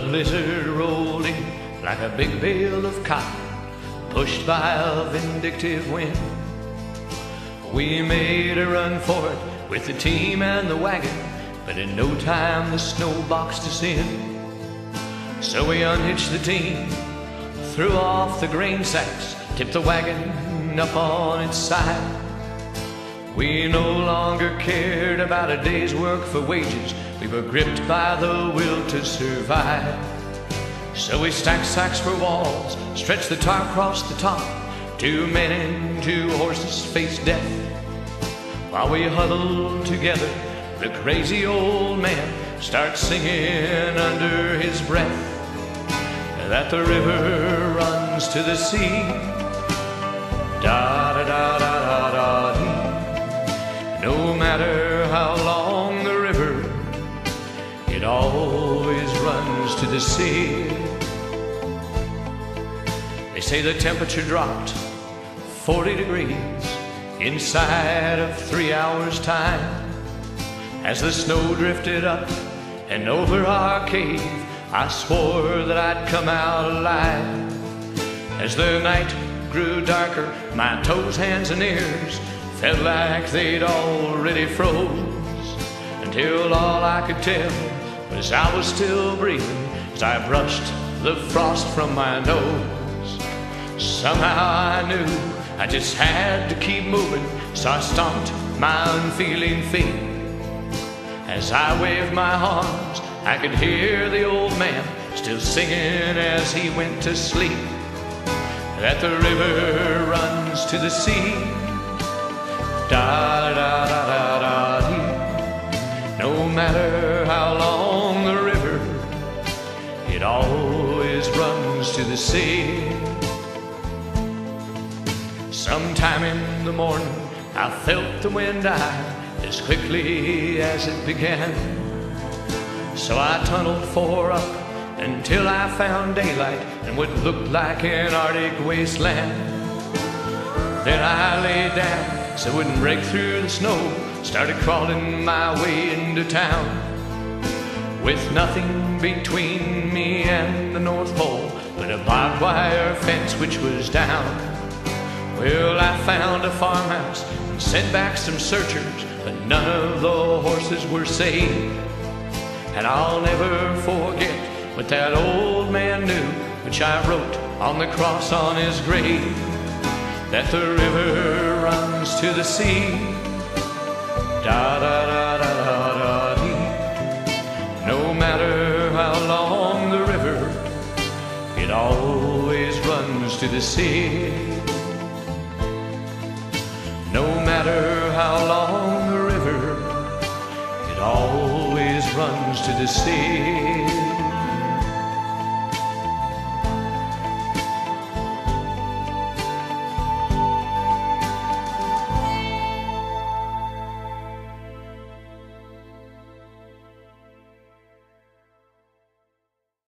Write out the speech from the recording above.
a blizzard rolling like a big bale of cotton, pushed by a vindictive wind. We made a run for it with the team and the wagon, but in no time the snow boxed us in. So we unhitched the team, threw off the grain sacks, tipped the wagon up on its side. We no longer cared about a day's work for wages. We were gripped by the will to survive. So we stacked sacks for walls, stretched the tar across the top. 2 men and 2 horses faced death, while we huddled together. The crazy old man starts singing under his breath that the river runs to the sea. Da da da da da da. No matter how long the river, it always runs to the sea. They say the temperature dropped 40 degrees inside of 3 hours' time. As the snow drifted up and over our cave, I swore that I'd come out alive. As the night grew darker, my toes, hands, and ears felt like they'd already froze, until all I could tell was I was still breathing as I brushed the frost from my nose. Somehow I knew I just had to keep moving, so I stomped my unfeeling feet. As I waved my arms, I could hear the old man still singing as he went to sleep that the river runs to the sea. Da da da da da dee. No matter how long the river, it always runs to the sea. Sometime in the morning, I felt the wind die as quickly as it began. So I tunneled 4 up until I found daylight and what looked like an Arctic wasteland. Then I lay down so it wouldn't break through the snow, started crawling my way into town. With nothing between me and the North Pole but a barbed wire fence which was down. Well, I found a farmhouse and sent back some searchers, but none of the horses were saved. And I'll never forget what that old man knew, which I wrote on the cross on his grave, that the river runs to the sea. Da da da da da da dee. No matter how long the river, it always runs to the sea. No matter how long the river, it always runs to the sea.